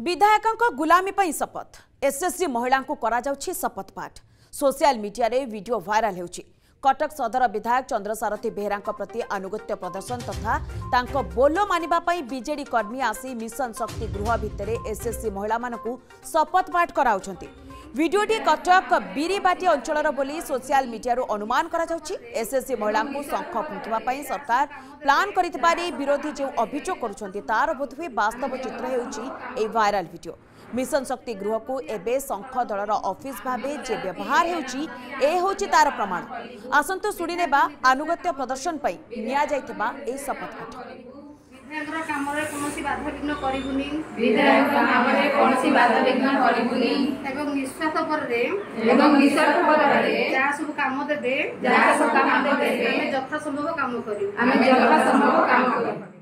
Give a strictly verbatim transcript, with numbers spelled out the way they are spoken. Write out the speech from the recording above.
विधायकों गुलामी पर शपथ एसएससी महिला को करा जाउछि शपथ पाठ सोशल मीडिया रे वीडियो वायरल होउछि। कटक सदर विधायक चंद्र सारथी बेहरा प्रति आनुगत्य प्रदर्शन तथा तांको बोलो मानिबा पई बीजेडी कर्मी आसी मिशन शक्ति गृह भितरे एसएससी महिला मानकु शपथ पाठ कराउछंती। वीडियोटी कटक बीरीबाटी अंचलर बोली सोशल मीडियारो अनुमान करा जाउछि। एसएससी महिला को शंख फुंकिबा पई सरकार प्लान करितबारी विरोधी जो अभियोग करूछंती तार बोधवे वास्तव चित्र हेउछि एई वायरल वीडियो। मिशन शक्ति गृह को एबे शंख दलर ऑफिस भाबे जे व्यवहार हेउछि ए हेउछि तार प्रमाण। आसंतु सुणीनेबा आनुगत्य प्रदर्शन पई निया जायतिबा ए शपथ पाठ। विधायकर कामरे कोनोसी बाधा विघ्न करिबुनी विधायक कामरे कोनोसी बाधा विघ्न करिबुनी एवं विश्वास पररे एवं विश्वास पररे जा सब काम देबे जा सब काम देबे हम यथासंभव काम करियु हम यथासंभव काम करियु।